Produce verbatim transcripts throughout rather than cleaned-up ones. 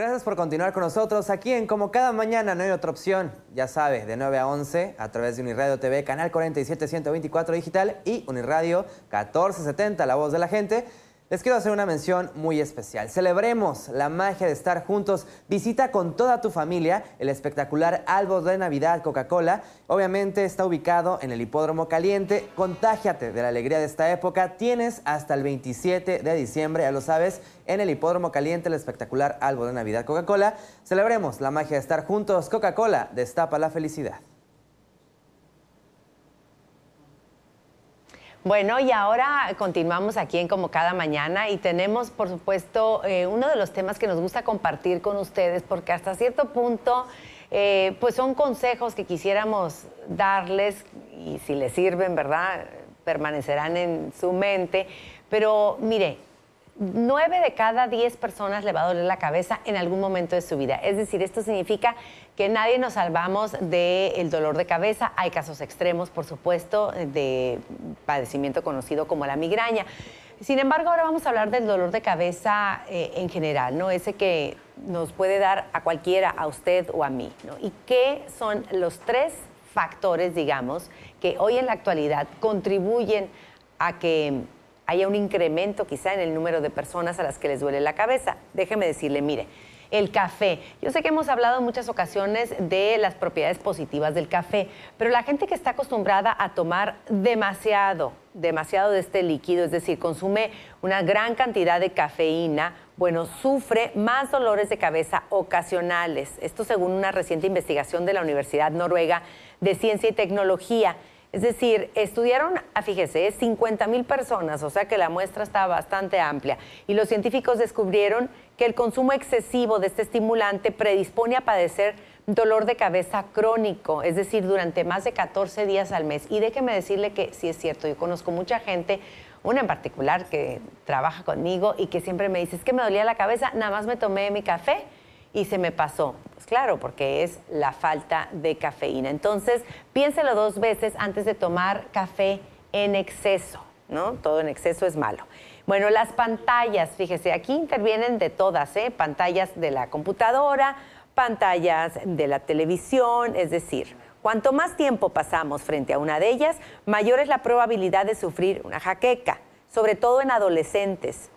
Gracias por continuar con nosotros aquí en Como Cada Mañana, no hay otra opción. Ya sabes, de nueve a once a través de Unirradio T V, Canal cuarenta y siete ciento veinticuatro Digital y Unirradio catorce setenta, la voz de la gente. Les quiero hacer una mención muy especial. Celebremos la magia de estar juntos. Visita con toda tu familia el espectacular árbol de Navidad Coca-Cola. Obviamente está ubicado en el Hipódromo Caliente. Contágiate de la alegría de esta época. Tienes hasta el veintisiete de diciembre, ya lo sabes, en el Hipódromo Caliente, el espectacular árbol de Navidad Coca-Cola. Celebremos la magia de estar juntos. Coca-Cola destapa la felicidad. Bueno, y ahora continuamos aquí en Como Cada Mañana y tenemos, por supuesto, eh, uno de los temas que nos gusta compartir con ustedes, porque hasta cierto punto, eh, pues son consejos que quisiéramos darles y si les sirven, ¿verdad?, permanecerán en su mente. Pero, mire, nueve de cada diez personas le va a doler la cabeza en algún momento de su vida. Es decir, esto significa que nadie nos salvamos del dolor de cabeza. Hay casos extremos, por supuesto, de padecimiento conocido como la migraña. Sin embargo, ahora vamos a hablar del dolor de cabeza eh, en general, ¿no? Ese que nos puede dar a cualquiera, a usted o a mí, ¿no? ¿Y qué son los tres factores, digamos, que hoy en la actualidad contribuyen a que haya un incremento quizá en el número de personas a las que les duele la cabeza? Déjeme decirle, mire, el café. Yo sé que hemos hablado en muchas ocasiones de las propiedades positivas del café, pero la gente que está acostumbrada a tomar demasiado, demasiado de este líquido, es decir, consume una gran cantidad de cafeína, bueno, sufre más dolores de cabeza ocasionales. Esto según una reciente investigación de la Universidad Noruega de Ciencia y Tecnología. Es decir, estudiaron, fíjese, cincuenta mil personas, o sea que la muestra está bastante amplia. Y los científicos descubrieron que el consumo excesivo de este estimulante predispone a padecer dolor de cabeza crónico, es decir, durante más de catorce días al mes. Y déjeme decirle que sí es cierto, yo conozco mucha gente, una en particular que trabaja conmigo y que siempre me dice, es que me dolía la cabeza, nada más me tomé mi café y se me pasó. Pues claro, porque es la falta de cafeína. Entonces, piénselo dos veces antes de tomar café en exceso, ¿no? Todo en exceso es malo. Bueno, las pantallas, fíjese, aquí intervienen de todas, ¿eh? Pantallas de la computadora, pantallas de la televisión, es decir, cuanto más tiempo pasamos frente a una de ellas, mayor es la probabilidad de sufrir una jaqueca, sobre todo en adolescentes.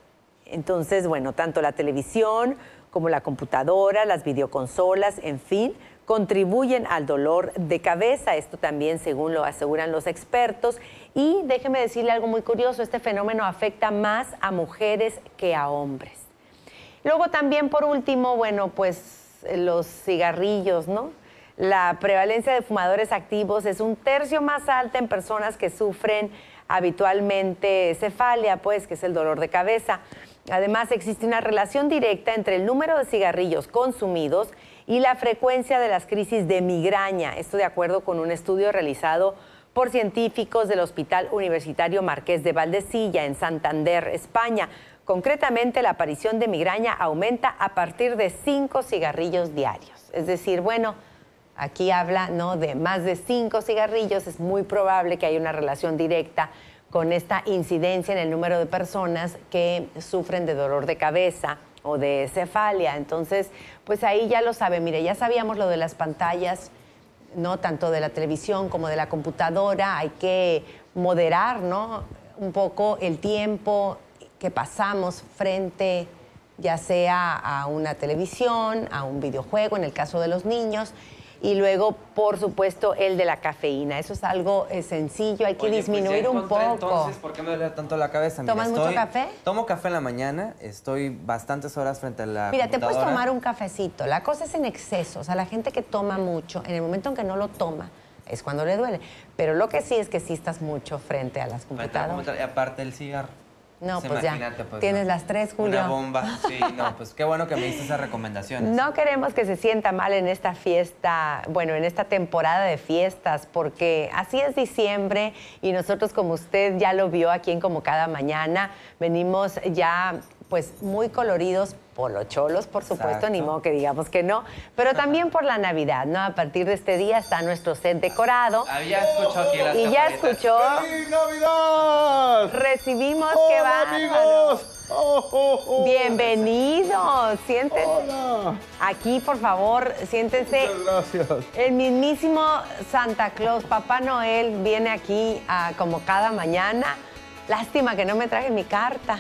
Entonces, bueno, tanto la televisión como la computadora, las videoconsolas, en fin, contribuyen al dolor de cabeza. Esto también, según lo aseguran los expertos. Y déjeme decirle algo muy curioso, este fenómeno afecta más a mujeres que a hombres. Luego también, por último, bueno, pues los cigarrillos, ¿no? La prevalencia de fumadores activos es un tercio más alta en personas que sufren habitualmente cefalia, pues, que es el dolor de cabeza. Además, existe una relación directa entre el número de cigarrillos consumidos y la frecuencia de las crisis de migraña. Esto de acuerdo con un estudio realizado por científicos del Hospital Universitario Marqués de Valdecilla, en Santander, España. Concretamente, la aparición de migraña aumenta a partir de cinco cigarrillos diarios. Es decir, bueno, aquí habla, ¿no?, de más de cinco cigarrillos. Es muy probable que haya una relación directa con esta incidencia en el número de personas que sufren de dolor de cabeza o de cefalia. Entonces, pues ahí ya lo sabe. Mire, ya sabíamos lo de las pantallas, ¿no?, tanto de la televisión como de la computadora. Hay que moderar, ¿no?, un poco el tiempo que pasamos frente ya sea a una televisión, a un videojuego, en el caso de los niños. Y luego, por supuesto, el de la cafeína. Eso es algo eh, sencillo, hay que Oye, disminuir pues un poco. Entonces, ¿por qué me duele tanto la cabeza? ¿Tomas Mira, estoy, mucho café? Tomo café en la mañana, estoy bastantes horas frente a la Mira, te puedes tomar un cafecito. La cosa es en exceso. O sea, la gente que toma mucho, en el momento en que no lo toma, es cuando le duele. Pero lo que sí es que sí estás mucho frente a las computadoras. Y aparte el cigarro. No, pues ya, pues, tienes no. las tres, Julio. Una bomba, sí, no, pues qué bueno que me diste esas recomendaciones. No queremos que se sienta mal en esta fiesta, bueno, en esta temporada de fiestas, porque así es diciembre y nosotros, como usted ya lo vio aquí en Como Cada Mañana, venimos ya pues muy coloridos, polocholos, por supuesto, Exacto. ni modo que digamos que no, pero también por la Navidad, ¿no? A partir de este día está nuestro set decorado. Ah, ya escuchó aquí las Y campanitas. ya escuchó... ¡Feliz Navidad! Recibimos Hola, que va... amigos! Oh, oh, oh. Bienvenidos, siéntense. Hola. Aquí, por favor, siéntense. Muchas gracias. El mismísimo Santa Claus, Papá Noel, viene aquí a, como cada mañana. Lástima que no me traje mi carta.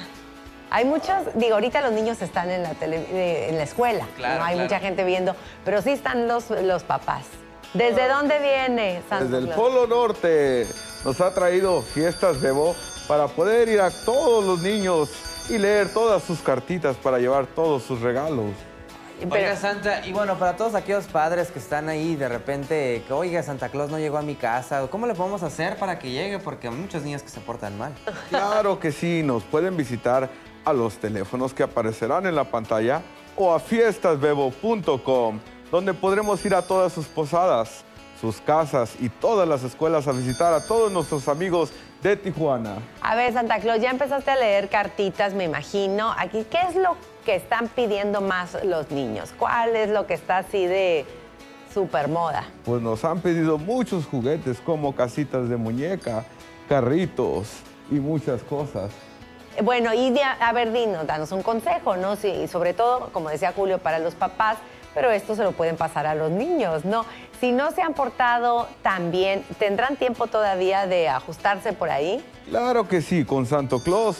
Hay muchos, digo, ahorita los niños están en la, tele, en la escuela, claro, no hay claro. mucha gente viendo, pero sí están los, los papás. ¿Desde ah, dónde viene Santa Desde Claus? El Polo Norte nos ha traído Fiestas Bebo para poder ir a todos los niños y leer todas sus cartitas para llevar todos sus regalos. Pero... Oiga, Santa, y bueno, para todos aquellos padres que están ahí de repente, que oiga, Santa Claus no llegó a mi casa, ¿cómo le podemos hacer para que llegue? Porque hay muchos niños que se portan mal. Claro que sí, nos pueden visitar a los teléfonos que aparecerán en la pantalla o a fiestas bebo punto com, donde podremos ir a todas sus posadas, sus casas y todas las escuelas a visitar a todos nuestros amigos de Tijuana. A ver, Santa Claus, ya empezaste a leer cartitas, me imagino. Aquí, ¿qué es lo que están pidiendo más los niños? ¿Cuál es lo que está así de super moda? Pues nos han pedido muchos juguetes, como casitas de muñeca, carritos y muchas cosas. Bueno, y de, a ver, dinos, danos un consejo, ¿no? Sí, y sobre todo, como decía Julio, para los papás, pero esto se lo pueden pasar a los niños, ¿no? Si no se han portado tan bien, ¿tendrán tiempo todavía de ajustarse por ahí? Claro que sí, con Santo Claus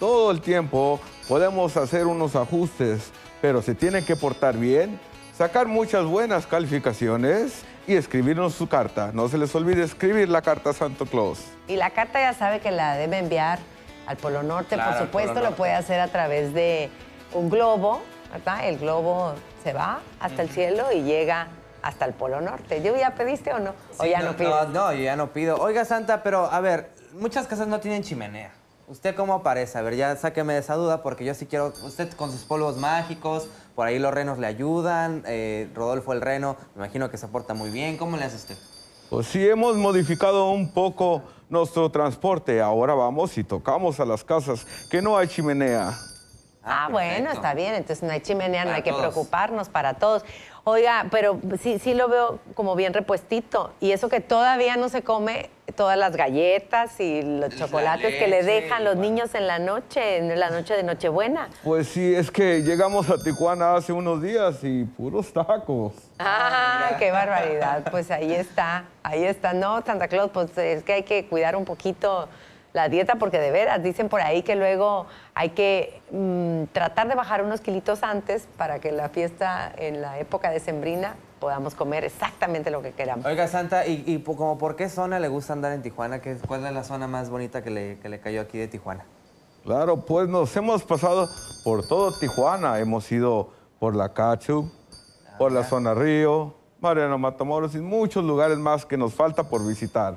todo el tiempo podemos hacer unos ajustes, pero se tienen que portar bien, sacar muchas buenas calificaciones y escribirnos su carta. No se les olvide escribir la carta a Santo Claus. Y la carta ya sabe que la debe enviar al Polo Norte, claro, por supuesto, lo puede hacer a través de un globo, ¿verdad? El globo se va hasta el cielo y llega hasta el Polo Norte. ¿Yo ya pediste o no? ¿O sí, ya no, no pido? No, no, yo ya no pido. Oiga, Santa, pero a ver, muchas casas no tienen chimenea. ¿Usted cómo parece? A ver, ya sáqueme de esa duda, porque yo sí quiero... Usted con sus polvos mágicos, por ahí los renos le ayudan, eh, Rodolfo el reno, me imagino que se porta muy bien. ¿Cómo le hace usted? Pues sí, hemos modificado un poco nuestro transporte. Ahora vamos y tocamos a las casas que no hay chimenea. Ah, ah bueno, está bien. Entonces no hay chimenea, no hay que preocuparnos, para todos. Oiga, pero sí, sí lo veo como bien repuestito. Y eso que todavía no se come todas las galletas y los chocolates leche, que le dejan los bueno. niños en la noche, en la noche de Nochebuena. Pues sí, es que llegamos a Tijuana hace unos días y puros tacos. ¡Ah, qué barbaridad! Pues ahí está, ahí está. No, Santa Claus, pues es que hay que cuidar un poquito la dieta, porque de veras, dicen por ahí que luego hay que mmm, tratar de bajar unos kilitos antes para que la fiesta en la época decembrina podamos comer exactamente lo que queramos. Oiga, Santa, ¿y, y como por qué zona le gusta andar en Tijuana? ¿Qué, ¿Cuál es la zona más bonita que le, que le cayó aquí de Tijuana? Claro, pues nos hemos pasado por todo Tijuana. Hemos ido por la Cachu, ah, por la zona Río, Mariano Matamoros y muchos lugares más que nos falta por visitar.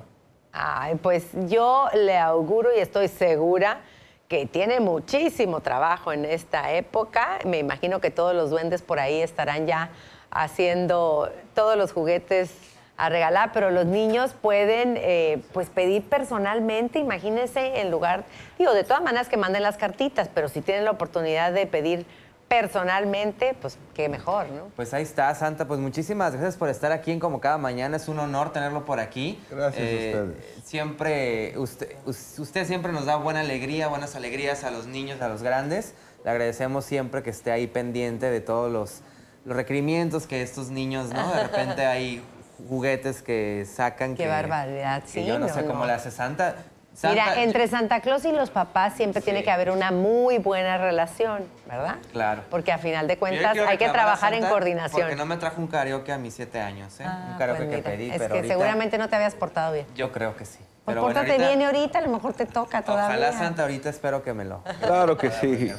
Ay, pues yo le auguro y estoy segura que tiene muchísimo trabajo en esta época. Me imagino que todos los duendes por ahí estarán ya haciendo todos los juguetes a regalar, pero los niños pueden eh, pues pedir personalmente, imagínense, en lugar... Digo, de todas maneras que manden las cartitas, pero si tienen la oportunidad de pedir personalmente, pues qué mejor, ¿no? Pues ahí está, Santa. Pues muchísimas gracias por estar aquí en Como Cada Mañana. Es un honor tenerlo por aquí. Gracias eh, a ustedes. Siempre, usted, usted siempre nos da buena alegría, buenas alegrías a los niños, a los grandes. Le agradecemos siempre que esté ahí pendiente de todos los, los requerimientos que estos niños, ¿no? De repente hay juguetes que sacan. Qué que, barbaridad, que sí. Yo no, no sé no. cómo le hace Santa. Santa. Mira, entre Santa Claus y los papás siempre sí. tiene que haber una muy buena relación, ¿verdad? Claro. Porque a final de cuentas hay que trabajar en coordinación. Porque no me trajo un karaoke a mis siete años, ¿eh? Ah, un karaoke pues mira, que pedí, es pero que ahorita... seguramente no te habías portado bien. Yo creo que sí. Pues pórtate bueno, ahorita... bien ahorita, a lo mejor te toca todavía. Ojalá, Santa, ahorita espero que me lo... Claro que sí.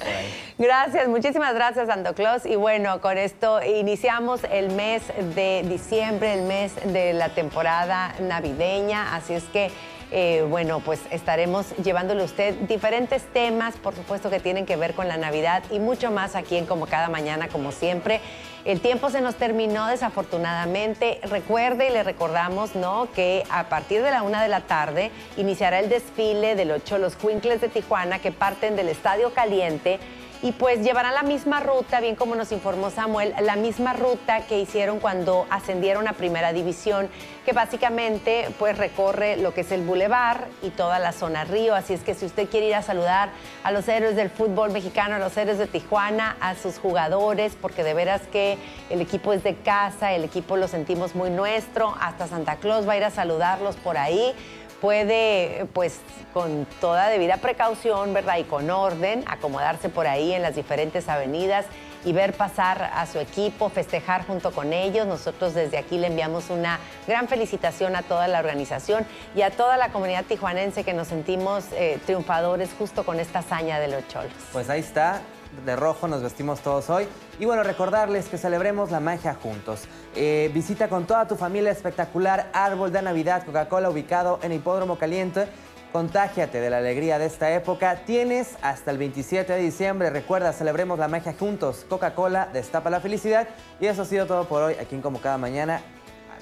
Gracias, muchísimas gracias, Santo Claus. Y bueno, con esto iniciamos el mes de diciembre, el mes de la temporada navideña, así es que... Eh, bueno, pues estaremos llevándole a usted diferentes temas, por supuesto, que tienen que ver con la Navidad y mucho más aquí en Como Cada Mañana, como siempre. El tiempo se nos terminó, desafortunadamente. Recuerde y le recordamos, ¿no?, que a partir de la una de la tarde iniciará el desfile de los Xoloitzcuintles de Tijuana que parten del Estadio Caliente y pues llevarán la misma ruta, bien como nos informó Samuel, la misma ruta que hicieron cuando ascendieron a Primera División, que básicamente pues recorre lo que es el Boulevard y toda la zona Río. Así es que si usted quiere ir a saludar a los héroes del fútbol mexicano, a los héroes de Tijuana, a sus jugadores, porque de veras que el equipo es de casa, el equipo lo sentimos muy nuestro, hasta Santa Claus va a ir a saludarlos por ahí. Puede, pues, con toda debida precaución, ¿verdad? Y con orden, acomodarse por ahí en las diferentes avenidas y ver pasar a su equipo, festejar junto con ellos. Nosotros desde aquí le enviamos una gran felicitación a toda la organización y a toda la comunidad tijuanense que nos sentimos eh, triunfadores justo con esta hazaña de los Cholos. Pues ahí está. De rojo nos vestimos todos hoy. Y bueno, recordarles que celebremos la magia juntos. Eh, visita con toda tu familia espectacular árbol de Navidad Coca-Cola ubicado en Hipódromo Caliente. Contágiate de la alegría de esta época. Tienes hasta el veintisiete de diciembre. Recuerda, celebremos la magia juntos. Coca-Cola destapa la felicidad. Y eso ha sido todo por hoy aquí en Como Cada Mañana.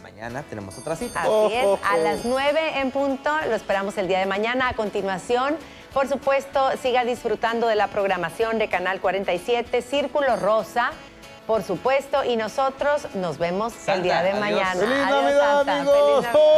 Mañana tenemos otra cita. Así es, a las nueve en punto. Lo esperamos el día de mañana. A continuación, por supuesto, siga disfrutando de la programación de Canal cuarenta y siete, Círculo Rosa, por supuesto. Y nosotros nos vemos Santa, el día de adiós. mañana. ¡Feliz adiós, Navidad, Santa! Amigos. ¡Feliz Navidad!